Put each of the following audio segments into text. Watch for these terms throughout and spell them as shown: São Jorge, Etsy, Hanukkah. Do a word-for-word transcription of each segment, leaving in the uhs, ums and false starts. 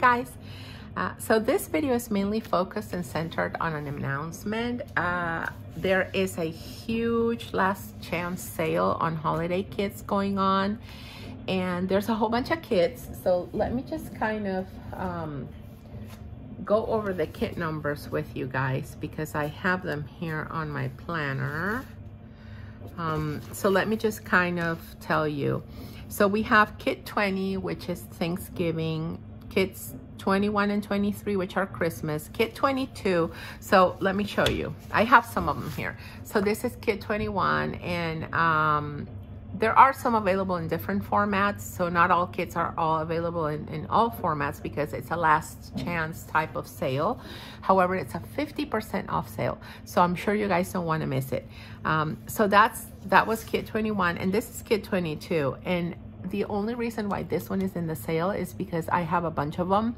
guys. Uh, so this video is mainly focused and centered on an announcement. Uh, there is a huge last chance sale on holiday kits going on, and there's a whole bunch of kits. So let me just kind of um, go over the kit numbers with you guys, because I have them here on my planner. Um, so let me just kind of tell you. So we have kit twenty, which is Thanksgiving, kits twenty-one and twenty-three, which are Christmas, kit twenty-two. So let me show you, I have some of them here. So this is kit twenty-one, and um, there are some available in different formats. So not all kits are all available in, in all formats, because it's a last chance type of sale. However, it's a fifty percent off sale. So I'm sure you guys don't want to miss it. Um, so that's, that was kit twenty-one, and this is kit twenty-two. And the only reason why this one is in the sale is because I have a bunch of them,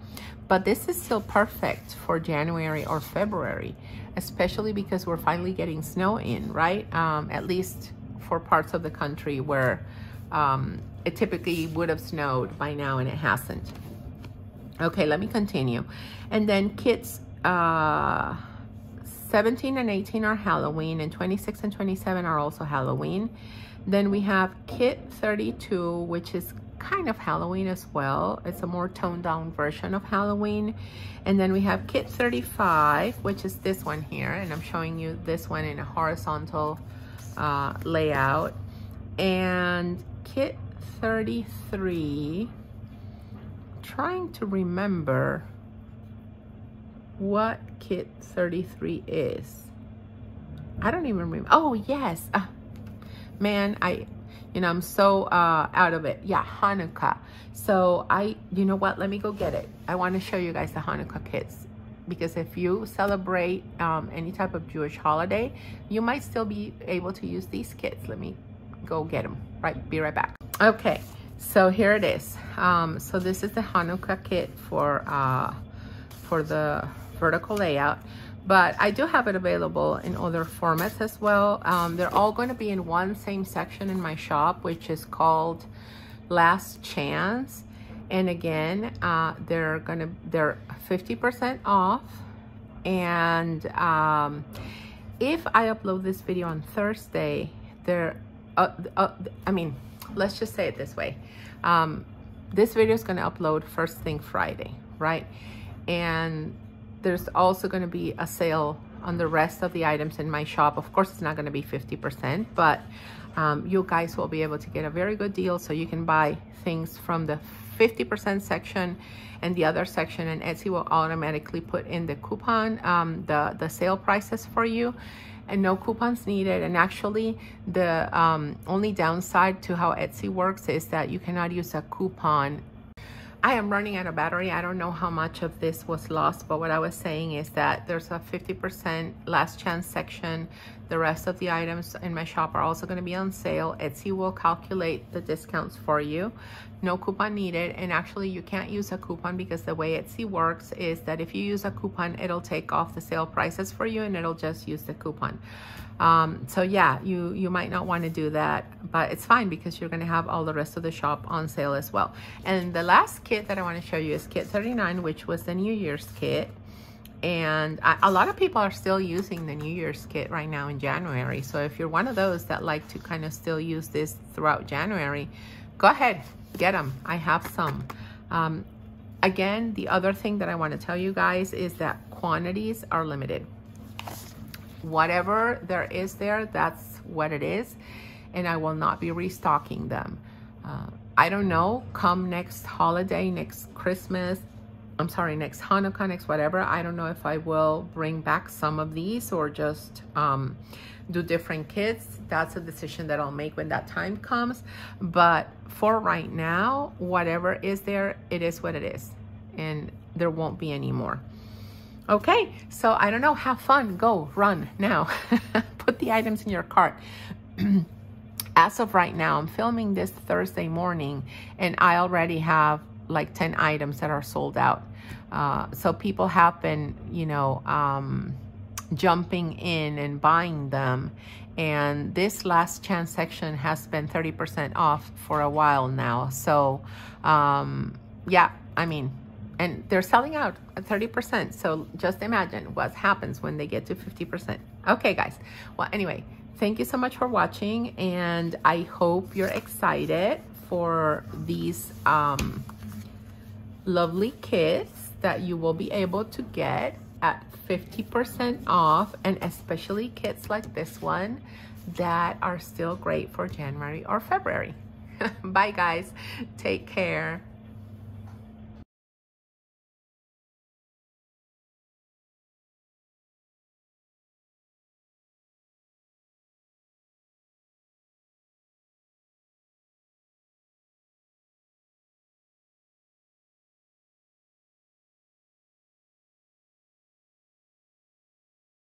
but this is still perfect for January or February, especially because we're finally getting snow in, right? Um, at least for parts of the country where um, it typically would have snowed by now, and it hasn't. Okay, let me continue. And then kits uh, seventeen and eighteen are Halloween, and twenty-six and twenty-seven are also Halloween. Then we have kit thirty-two, which is kind of Halloween as well. It's a more toned down version of Halloween. And then we have kit thirty-five, which is this one here. And I'm showing you this one in a horizontal uh, layout. And kit thirty-three, trying to remember what kit thirty-three is. I don't even remember. Oh, yes. Uh, Man, I, you know, I'm so uh, out of it. Yeah, Hanukkah. So I, you know what? Let me go get it. I want to show you guys the Hanukkah kits, because if you celebrate um, any type of Jewish holiday, you might still be able to use these kits. Let me go get them. Right, be right back. Okay, so here it is. Um, so this is the Hanukkah kit for uh, for the vertical layout. But I do have it available in other formats as well. Um, they're all going to be in one same section in my shop, which is called Last Chance. And again, uh, they're gonna they're fifty percent off. And um, if I upload this video on Thursday, they're uh, uh, I mean, let's just say it this way: um, this video is going to upload first thing Friday, right? And there's also going to be a sale on the rest of the items in my shop. Of course, it's not going to be fifty percent, but um, you guys will be able to get a very good deal. So you can buy things from the fifty percent section and the other section, and Etsy will automatically put in the coupon, um, the, the sale prices for you, and no coupons needed. And actually, the um, only downside to how Etsy works is that you cannot use a coupon. I am running out of battery. I don't know how much of this was lost, but what I was saying is that there's a fifty percent last chance section. The rest of the items in my shop are also going to be on sale. Etsy will calculate the discounts for you. No coupon needed. And actually, you can't use a coupon, because the way Etsy works is that if you use a coupon, it'll take off the sale prices for you, and it'll just use the coupon. Um, so yeah, you, you might not want to do that, but it's fine, because you're going to have all the rest of the shop on sale as well. And the last kit that I want to show you is kit thirty-nine, which was the New Year's kit. And I, a lot of people are still using the New Year's kit right now in January. So if you're one of those that like to kind of still use this throughout January, go ahead, get them. I have some. Um, again, the other thing that I want to tell you guys is that quantities are limited. Whatever there is there, that's what it is. And I will not be restocking them. Uh, I don't know, come next holiday, next Christmas, I'm sorry, next Hanukkah, next whatever, I don't know if I will bring back some of these or just um, do different kits. That's a decision that I'll make when that time comes. But for right now, whatever is there, it is what it is. And there won't be any more. Okay, so I don't know, have fun, go, run now. Put the items in your cart. As of right now, I'm filming this Thursday morning, and I already have like ten items that are sold out. Uh, so people have been, you know, um, jumping in and buying them. And this last chance section has been thirty percent off for a while now. So um, yeah, I mean, and they're selling out at thirty percent. So just imagine what happens when they get to fifty percent. Okay, guys. Well, anyway, thank you so much for watching, and I hope you're excited for these um, lovely kits that you will be able to get at fifty percent off, and especially kits like this one that are still great for January or February. Bye, guys. Take care.